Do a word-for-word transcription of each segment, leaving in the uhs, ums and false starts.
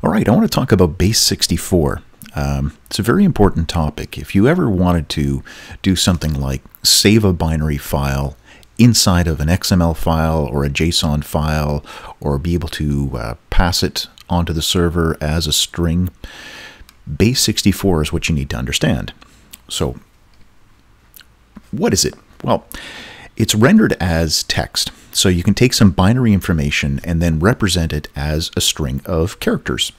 All right, I want to talk about base sixty-four. Um, it's a very important topic. If you ever wanted to do something like save a binary file inside of an X M L file or a JSON file, or be able to uh, pass it onto the server as a string, base sixty-four is what you need to understand. So what is it? Well, it's rendered as text. So you can take some binary information and then represent it as a string of characters.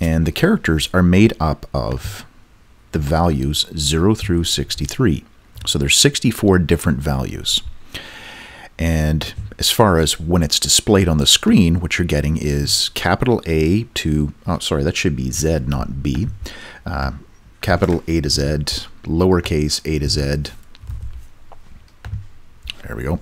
And the characters are made up of the values zero through sixty-three. So there's sixty-four different values. And as far as when it's displayed on the screen, what you're getting is capital A to, oh, sorry, that should be Z, not B. Uh, capital A to Z, lowercase a to Z. There we go.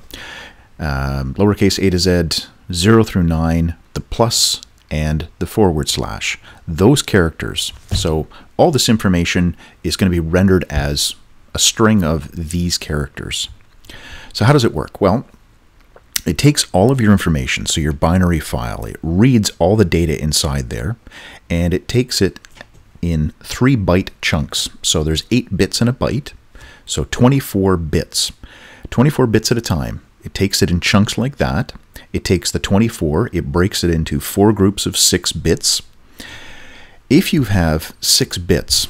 Um, lowercase a to Z, zero through nine, the plus and the forward slash. Those characters. So all this information is going to be rendered as a string of these characters. So how does it work? Well, it takes all of your information, so your binary file, it reads all the data inside there, and it takes it in three byte chunks. So there's eight bits in a byte, so twenty-four bits. twenty-four bits at a time. It takes it in chunks like that. It takes the twenty-four, it breaks it into four groups of six bits. If you have six bits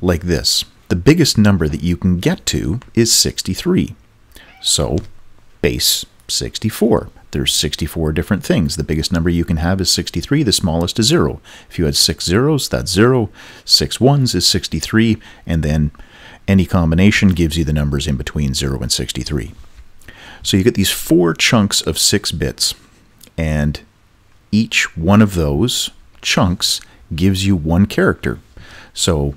like this, the biggest number that you can get to is sixty-three. So base sixty-four. There's sixty-four different things. The biggest number you can have is sixty-three, the smallest is zero. If you had six zeros, that's zero. Six ones is sixty-three, and then any combination gives you the numbers in between zero and sixty-three. So you get these four chunks of six bits, and each one of those chunks gives you one character. So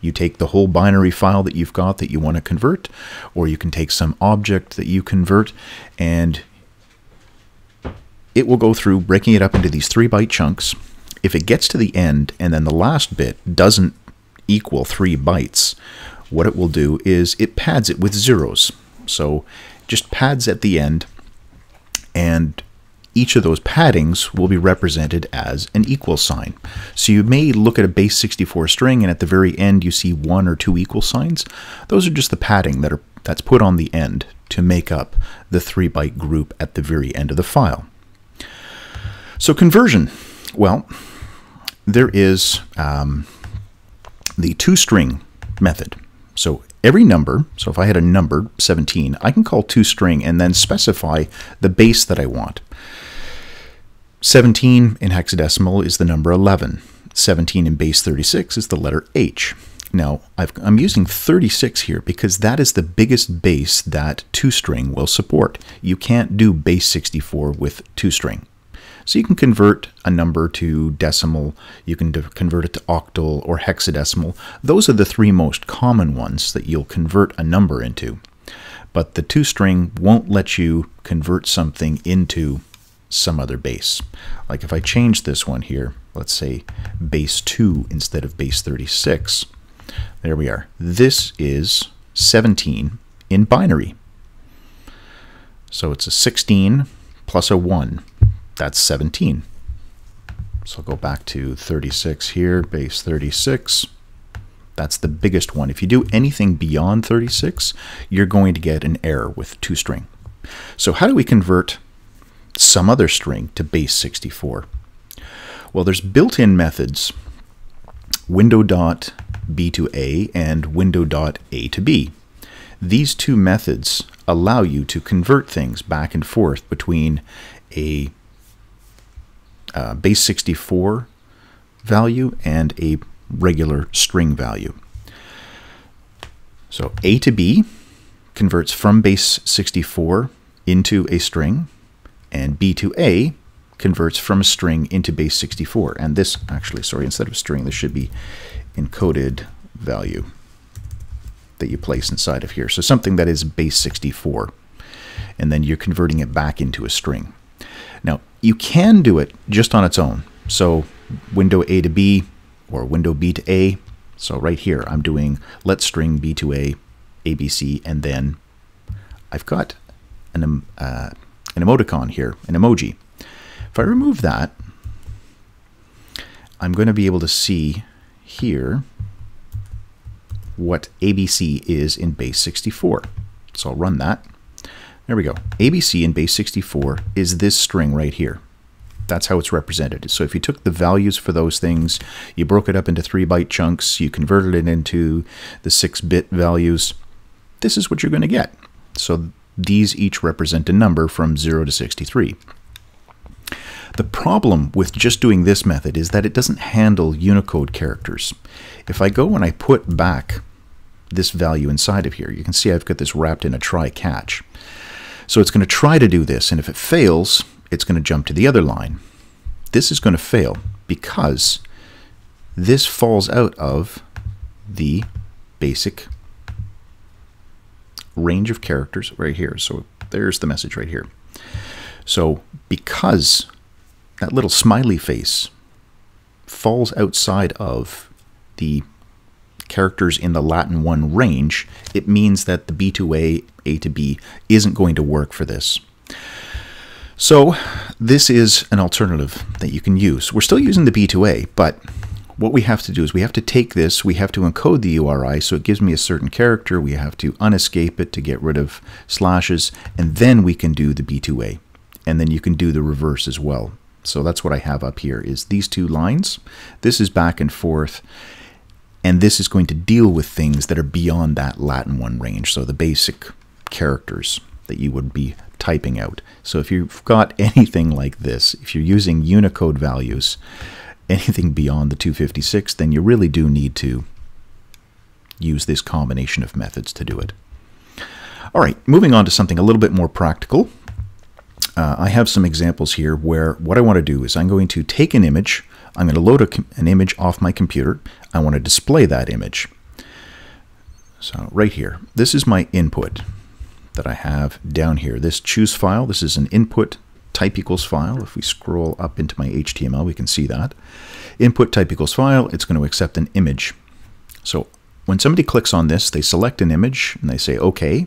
you take the whole binary file that you've got that you want to convert, or you can take some object that you convert, and it will go through breaking it up into these three byte chunks. If it gets to the end and then the last bit doesn't equal three bytes, what it will do is it pads it with zeros. So just pads at the end, and each of those paddings will be represented as an equal sign. So you may look at a base sixty-four string and at the very end you see one or two equal signs. Those are just the padding that are that's put on the end to make up the three byte group at the very end of the file. So conversion. Well, there is um, the toString method. So every number, so if I had a number, seventeen, I can call toString and then specify the base that I want. seventeen in hexadecimal is the number eleven. seventeen in base thirty-six is the letter H. Now, I've, I'm using thirty-six here because that is the biggest base that toString will support. You can't do base sixty-four with toString. So you can convert a number to decimal, you can convert it to octal or hexadecimal. Those are the three most common ones that you'll convert a number into. But the toString won't let you convert something into some other base. Like if I change this one here, let's say base two instead of base thirty-six. There we are. This is seventeen in binary. So it's a sixteen plus a one. That's seventeen. So I'll go back to thirty-six here, base thirty-six. That's the biggest one. If you do anything beyond thirty-six, you're going to get an error with toString. So how do we convert some other string to base sixty-four? Well, there's built-in methods, window dot b to a and window dot a to b. These two methods allow you to convert things back and forth between a Uh, base sixty-four value and a regular string value. So A to B converts from base sixty-four into a string, and B to A converts from a string into base sixty-four. And this, actually, sorry, instead of string, this should be encoded value that you place inside of here. So something that is base sixty-four, and then you're converting it back into a string. Now, you can do it just on its own. So window A to B or window B to A. So right here, I'm doing let string B to A, A B C, and then I've got an, um, uh, an emoticon here, an emoji. If I remove that, I'm going to be able to see here what A B C is in base sixty-four. So I'll run that. There we go. A B C in base sixty-four is this string right here. That's how it's represented. So if you took the values for those things, you broke it up into three byte chunks, you converted it into the six bit values, this is what you're going to get. So these each represent a number from zero to sixty-three. The problem with just doing this method is that it doesn't handle Unicode characters. If I go and I put back this value inside of here, you can see I've got this wrapped in a try-catch. So it's going to try to do this, and if it fails, it's going to jump to the other line. This is going to fail because this falls out of the basic range of characters right here. So there's the message right here. So because that little smiley face falls outside of the characters in the Latin one range, it means that the B to A, A to B isn't going to work for this. So this is an alternative that you can use. We're still using the B to A, but what we have to do is we have to take this, we have to encode the U R I so it gives me a certain character, we have to unescape it to get rid of slashes, and then we can do the B to A. And then you can do the reverse as well. So that's what I have up here is these two lines. This is back and forth, and this is going to deal with things that are beyond that Latin one range, so the basic characters that you would be typing out. So if you've got anything like this, if you're using Unicode values, anything beyond the two fifty-six, then you really do need to use this combination of methods to do it. All right, moving on to something a little bit more practical. Uh, I have some examples here where what I want to do is I'm going to take an image, I'm going to load a, an image off my computer, I want to display that image. So right here, this is my input that I have down here. This choose file, this is an input type equals file. If we scroll up into my H T M L, we can see that. Input type equals file, it's going to accept an image. So when somebody clicks on this, they select an image and they say OK.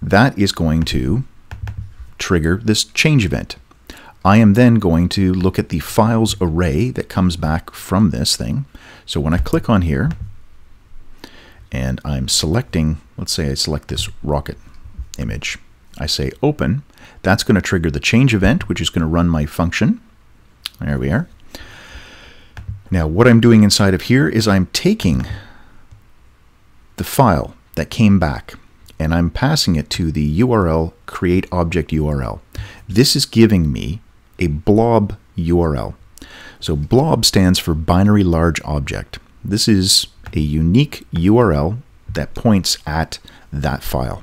That is going to trigger this change event. I am then going to look at the files array that comes back from this thing. So when I click on here and I'm selecting, let's say I select this rocket image, I say open, that's going to trigger the change event, which is going to run my function. There we are. Now what I'm doing inside of here is I'm taking the file that came back and I'm passing it to the U R L create object U R L. This is giving me a blob U R L. So blob stands for binary large object. This is a unique U R L that points at that file.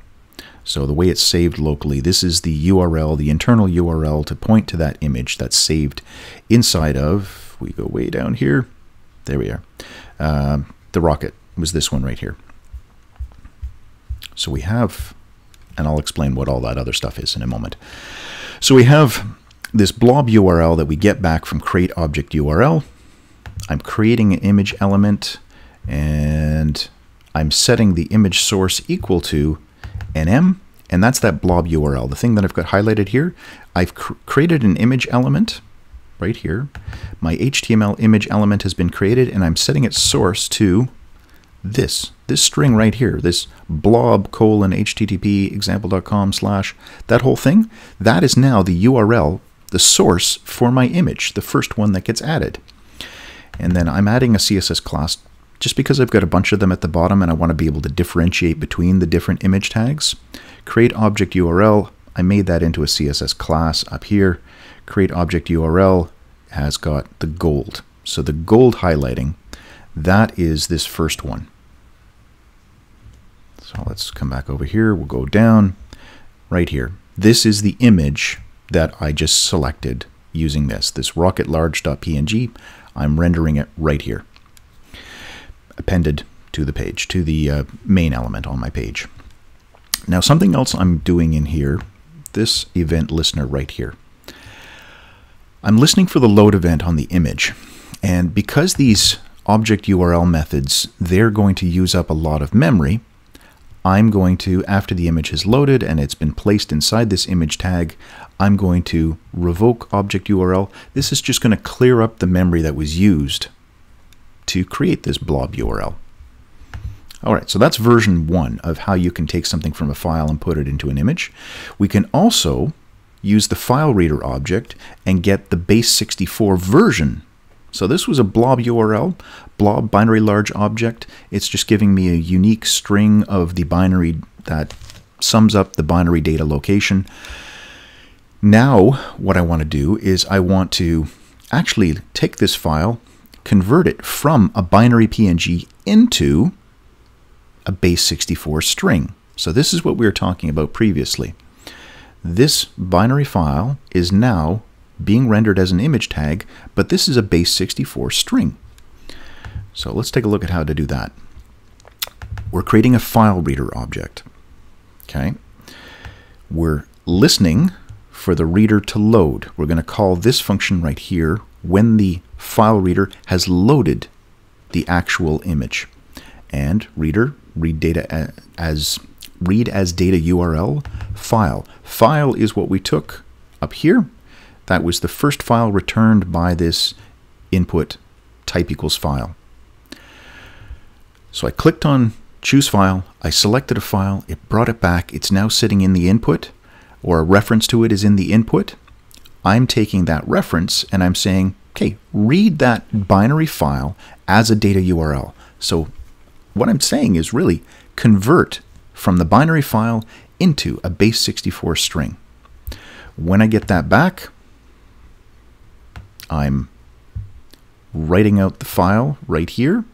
So the way it's saved locally, this is the U R L, the internal U R L to point to that image that's saved inside of, we go way down here, there we are, uh, the rocket was this one right here. So we have, and I'll explain what all that other stuff is in a moment. So we have this blob U R L that we get back from create object U R L. I'm creating an image element and I'm setting the image source equal to N M, and that's that blob U R L. The thing that I've got highlighted here, I've cr created an image element right here. My H T M L image element has been created and I'm setting its source to this, this string right here, this blob colon http example.com slash, that whole thing, that is now the U R L, the source for my image, the first one that gets added. And then I'm adding a C S S class just because I've got a bunch of them at the bottom and I want to be able to differentiate between the different image tags. Create object U R L, I made that into a C S S class up here. Create object U R L has got the gold. So the gold highlighting, that is this first one. So let's come back over here, we'll go down right here. This is the image that I just selected using this, this rocketlarge.png. I'm rendering it right here, appended to the page, to the uh, main element on my page. Now something else I'm doing in here, this event listener right here. I'm listening for the load event on the image, and because these object U R L methods, they're going to use up a lot of memory, I'm going to, after the image is loaded and it's been placed inside this image tag, I'm going to revoke object U R L. This is just going to clear up the memory that was used to create this blob U R L. All right, so that's version one of how you can take something from a file and put it into an image. We can also use the FileReader object and get the base sixty-four version. So this was a blob U R L, blob binary large object. It's just giving me a unique string of the binary that sums up the binary data location. Now what I want to do is I want to actually take this file, convert it from a binary P N G into a base sixty-four string. So this is what we were talking about previously. This binary file is now being rendered as an image tag, but this is a base sixty-four string. So let's take a look at how to do that. We're creating a file reader object. Okay. We're listening for the reader to load. We're going to call this function right here when the file reader has loaded the actual image. And reader, read data as read as data U R L, file. File is what we took up here. That was the first file returned by this input type equals file. So I clicked on choose file, I selected a file, it brought it back, it's now sitting in the input, or a reference to it is in the input. I'm taking that reference and I'm saying, okay, read that binary file as a data U R L. So what I'm saying is really convert from the binary file into a base sixty-four string. When I get that back, I'm writing out the file right here.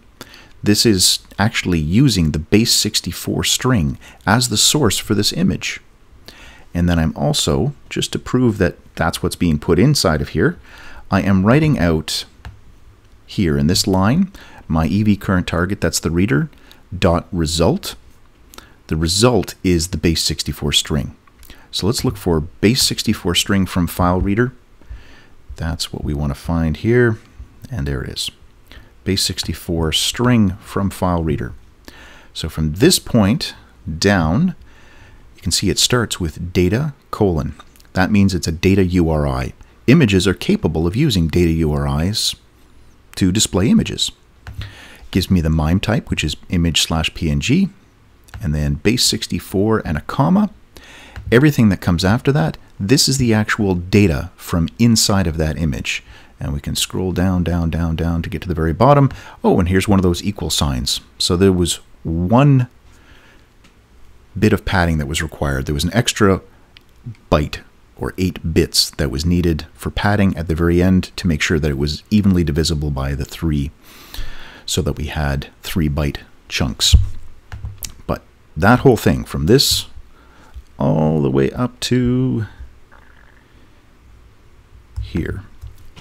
This is actually using the base sixty-four string as the source for this image. And then I'm also, just to prove that that's what's being put inside of here, I am writing out here in this line my E V current target, that's the reader, dot result. The result is the base sixty-four string. So let's look for base sixty-four string from file reader. That's what we want to find here, and there it is. base sixty-four string from file reader. So from this point down, you can see it starts with data colon. That means it's a data U R I. Images are capable of using data U R Is to display images. It gives me the MIME type, which is image slash P N G, and then base sixty-four and a comma. Everything that comes after that, this is the actual data from inside of that image. And we can scroll down, down, down, down to get to the very bottom. Oh, and here's one of those equal signs. So there was one bit of padding that was required. There was an extra byte or eight bits that was needed for padding at the very end to make sure that it was evenly divisible by the three, so that we had three byte chunks. But that whole thing from this all the way up to here.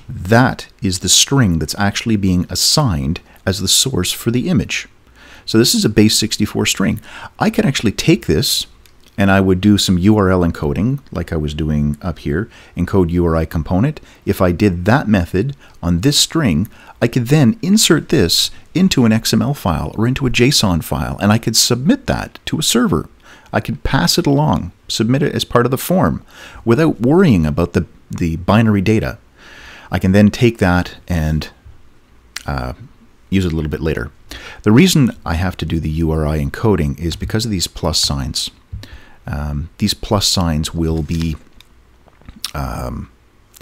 That is the string that's actually being assigned as the source for the image. So this is a base sixty-four string. I can actually take this and I would do some U R L encoding like I was doing up here, encode U R I component. If I did that method on this string, I could then insert this into an X M L file or into a JSON file, and I could submit that to a server. I could pass it along, submit it as part of the form without worrying about the, the binary data. I can then take that and uh, use it a little bit later. The reason I have to do the U R I encoding is because of these plus signs. Um, these plus signs will be um,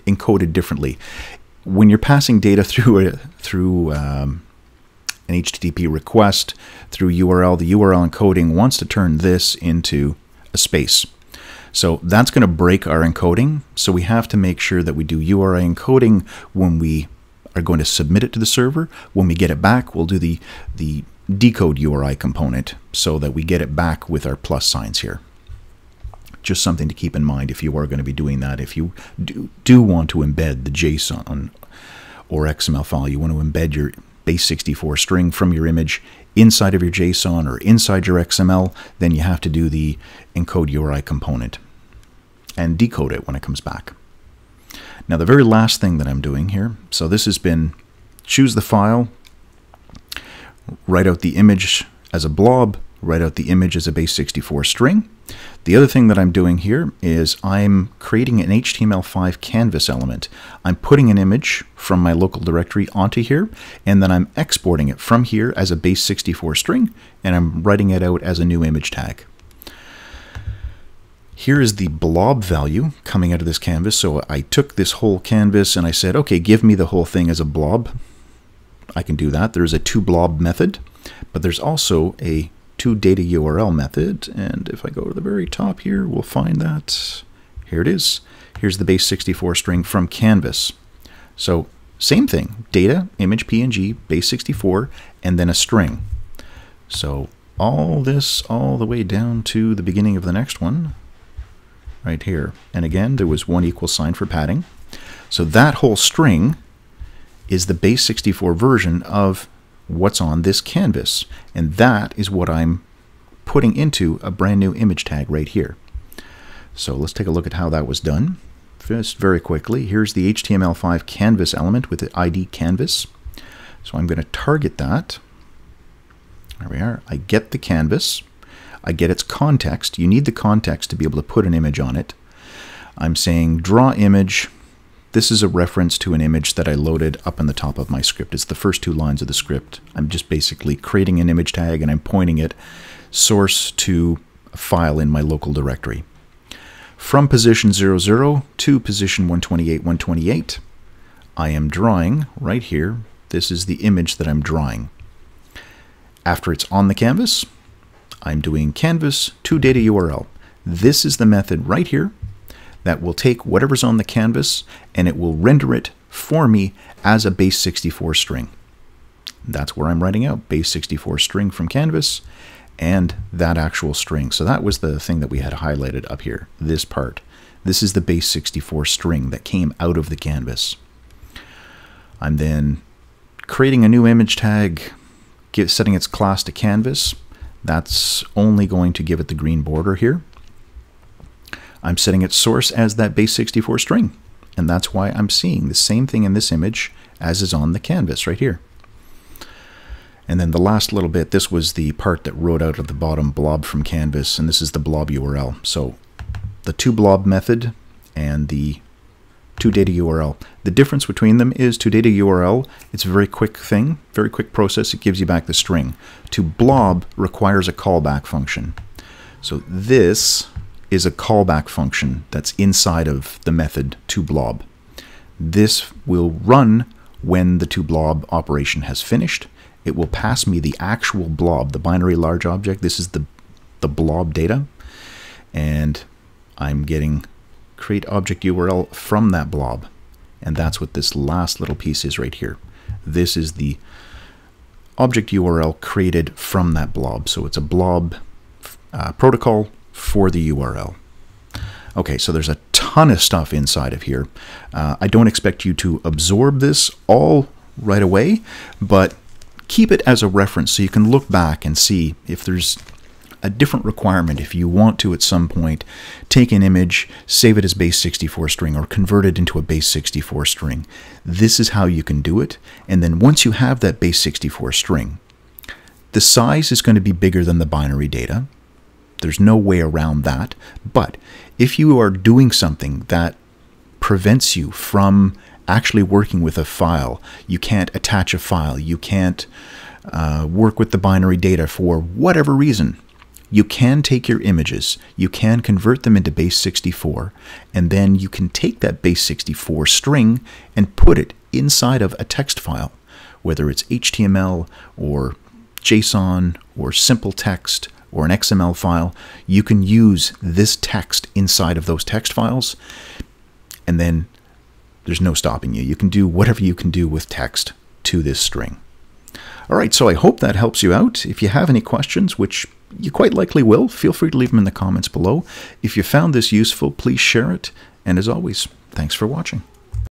encoded differently. When you're passing data through, a, through um, an H T T P request through U R L, the U R L encoding wants to turn this into a space. So that's going to break our encoding. So we have to make sure that we do U R I encoding when we are going to submit it to the server. When we get it back, we'll do the, the decode U R I component so that we get it back with our plus signs here. Just something to keep in mind if you are going to be doing that. If you do, do want to embed the JSON or X M L file, you want to embed your base sixty-four string from your image inside of your JSON or inside your X M L, then you have to do the encode U R I component and decode it when it comes back. Now the very last thing that I'm doing here, so this has been choose the file, write out the image as a blob, write out the image as a base sixty-four string. The other thing that I'm doing here is I'm creating an H T M L five canvas element. I'm putting an image from my local directory onto here, and then I'm exporting it from here as a base sixty-four string, and I'm writing it out as a new image tag. Here is the blob value coming out of this canvas. So I took this whole canvas and I said, okay, give me the whole thing as a blob. I can do that. There's a toBlob method, but there's also a toDataURL method. And if I go to the very top here, we'll find that. Here it is. Here's the base sixty-four string from Canvas. So same thing, data, image, P N G, base sixty-four, and then a string. So all this all the way down to the beginning of the next one right here. And again, there was one equal sign for padding. So that whole string is the base sixty-four version of what's on this canvas. And that is what I'm putting into a brand new image tag right here. So let's take a look at how that was done. Just very quickly, here's the H T M L five canvas element with the I D canvas. So I'm going to target that. There we are. I get the canvas. I get its context. You need the context to be able to put an image on it. I'm saying draw image. This is a reference to an image that I loaded up in the top of my script. It's the first two lines of the script. I'm just basically creating an image tag and I'm pointing it source to a file in my local directory. From position zero zero to position one twenty-eight, one twenty-eight, I am drawing right here. This is the image that I'm drawing. After it's on the canvas, I'm doing canvas toDataURL. This is the method right here that will take whatever's on the canvas and it will render it for me as a base sixty-four string. That's where I'm writing out base sixty-four string from canvas and that actual string. So that was the thing that we had highlighted up here, this part. This is the base sixty-four string that came out of the canvas. I'm then creating a new image tag, setting its class to canvas. That's only going to give it the green border here. I'm setting its source as that base sixty-four string, and that's why I'm seeing the same thing in this image as is on the canvas right here. And then the last little bit, this was the part that wrote out of the bottom blob from canvas, and this is the blob U R L. So the toBlob method and the toDataURL. The difference between them is toDataURL, it's a very quick thing, very quick process, it gives you back the string. toBlob requires a callback function. So this is a callback function that's inside of the method toBlob. This will run when the toBlob operation has finished. It will pass me the actual blob, the binary large object. This is the, the blob data. And I'm getting create object U R L from that blob. And that's what this last little piece is right here. This is the object U R L created from that blob. So it's a blob uh, protocol for the U R L. Okay, so there's a ton of stuff inside of here. Uh, I don't expect you to absorb this all right away, but keep it as a reference so you can look back and see if there's a different requirement if you want to at some point take an image, save it as base sixty-four string or convert it into a base sixty-four string. This is how you can do it. And then once you have that base sixty-four string, the size is going to be bigger than the binary data. There's no way around that. But if you are doing something that prevents you from actually working with a file, you can't attach a file, you can't uh, work with the binary data for whatever reason, you can take your images, you can convert them into base sixty-four, and then you can take that base sixty-four string and put it inside of a text file, whether it's H T M L or JSON or simple text or an X M L file. You can use this text inside of those text files, and then there's no stopping you. You can do whatever you can do with text to this string. All right, so I hope that helps you out. If you have any questions, which you quite likely will, feel free to leave them in the comments below. If you found this useful, please share it. And as always, thanks for watching.